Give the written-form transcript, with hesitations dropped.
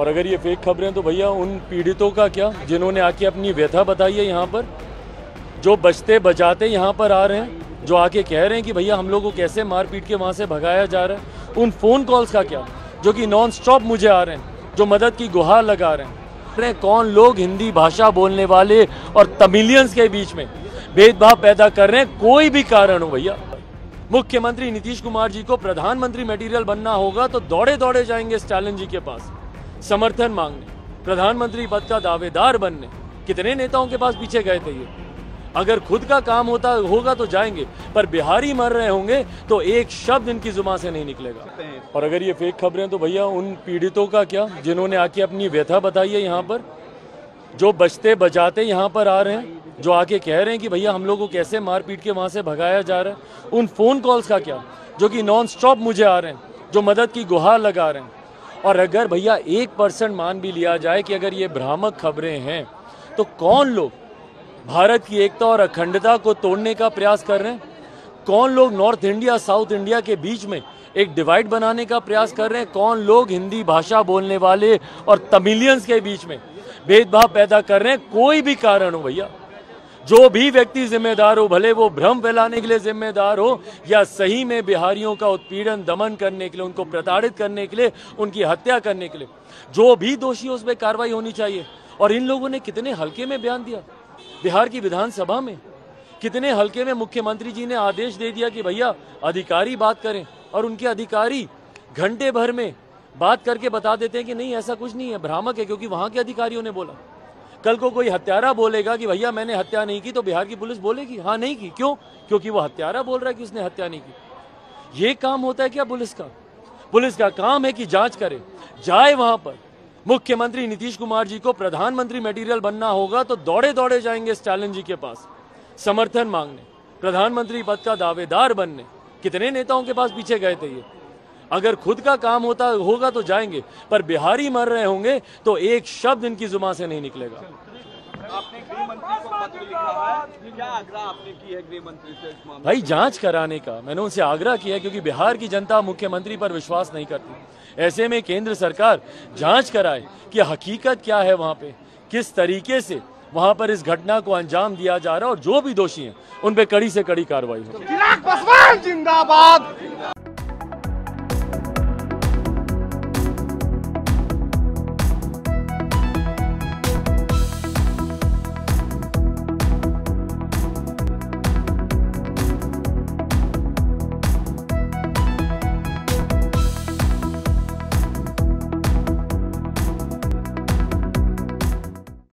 और अगर ये फेक खबरें तो भैया उन पीड़ितों का क्या जिन्होंने आके अपनी व्यथा बताई है यहाँ पर, जो बचते बचाते यहाँ पर आ रहे हैं, जो आके कह रहे हैं कि भैया हम लोगों को कैसे मार पीट के वहाँ से भगाया जा रहा है, उन फ़ोन कॉल्स का क्या जो कि नॉन स्टॉप मुझे आ रहे हैं, जो मदद की गुहार लगा रहे हैं। कौन लोग हिंदी भाषा बोलने वाले और तमिलियंस के बीच में भेदभाव पैदा कर रहे हैं, कोई भी कारण हो भैया। मुख्यमंत्री नीतीश कुमार जी को प्रधानमंत्री मटेरियल बनना होगा तो दौड़े दौड़े जाएंगे स्टालिन जी के पास समर्थन मांगने, प्रधानमंत्री पद का दावेदार बनने। कितने नेताओं के पास पीछे गए थे ये। अगर खुद का काम होता होगा तो जाएंगे, पर बिहारी मर रहे होंगे तो एक शब्द इनकी जुबान से नहीं निकलेगा। और अगर ये फेक खबरें तो भैया उन पीड़ितों का क्या जिन्होंने आके अपनी व्यथा बताई है यहाँ पर, जो बचते बचाते यहाँ पर आ रहे हैं, जो आके कह रहे हैं कि भैया हम लोगों को कैसे मार पीट के वहाँ से भगाया जा रहा है, उन फ़ोन कॉल्स का क्या जो कि नॉन स्टॉप मुझे आ रहे हैं, जो मदद की गुहार लगा रहे हैं। और अगर भैया 1% मान भी लिया जाए कि अगर ये भ्रामक खबरें हैं तो कौन लोग भारत की एकता और अखंडता को तोड़ने का प्रयास कर रहे हैं, कौन लोग नॉर्थ इंडिया साउथ इंडिया के बीच में एक डिवाइड बनाने का प्रयास कर रहे हैं, कौन लोग हिंदी भाषा बोलने वाले और तमिलियंस के बीच में भेदभाव पैदा कर रहे हैं, कोई भी कारण हो भैया। जो भी व्यक्ति जिम्मेदार हो, भले वो भ्रम फैलाने के लिए जिम्मेदार हो या सही में बिहारियों का उत्पीड़न दमन करने के लिए, उनको प्रताड़ित करने के लिए, उनकी हत्या करने के लिए, जो भी दोषी हो उस पर कार्रवाई होनी चाहिए। और इन लोगों ने कितने हल्के में बयान दिया बिहार की विधानसभा में, कितने हल्के में मुख्यमंत्री जी ने आदेश दे दिया कि भैया अधिकारी बात करें, और उनके अधिकारी घंटे भर में बात करके बता देते हैं कि नहीं ऐसा कुछ नहीं है, भ्रामक है क्योंकि वहाँ के अधिकारियों ने बोला। कल को कोई हत्यारा बोलेगा कि भैया मैंने हत्या नहीं की तो बिहार की पुलिस बोलेगी हाँ नहीं की, क्यों? क्योंकि वो हत्यारा बोल रहा है कि उसने हत्या नहीं की। ये काम होता है क्या पुलिस का? पुलिस का काम है कि जाँच करे, जाए वहाँ पर। मुख्यमंत्री नीतीश कुमार जी को प्रधानमंत्री मटेरियल बनना होगा तो दौड़े दौड़े जाएंगे स्टालिन जी के पास समर्थन मांगने, प्रधानमंत्री पद का दावेदार बनने। कितने नेताओं के पास पीछे गए थे ये। अगर खुद का काम होता होगा तो जाएंगे, पर बिहारी मर रहे होंगे तो एक शब्द इनकी जुबान से नहीं निकलेगा। आपने गृह मंत्री को पत्र लिखा है, क्या आग्रह आपने की है गृह मंत्री से? भाई जांच कराने का मैंने उनसे आग्रह किया है क्योंकि बिहार की जनता मुख्यमंत्री पर विश्वास नहीं करती। ऐसे में केंद्र सरकार जांच कराए कि हकीकत क्या है वहाँ पे, किस तरीके से वहाँ पर इस घटना को अंजाम दिया जा रहा है, और जो भी दोषी हैं उन पे कड़ी से कड़ी कार्रवाई हो। जिंदाबाद।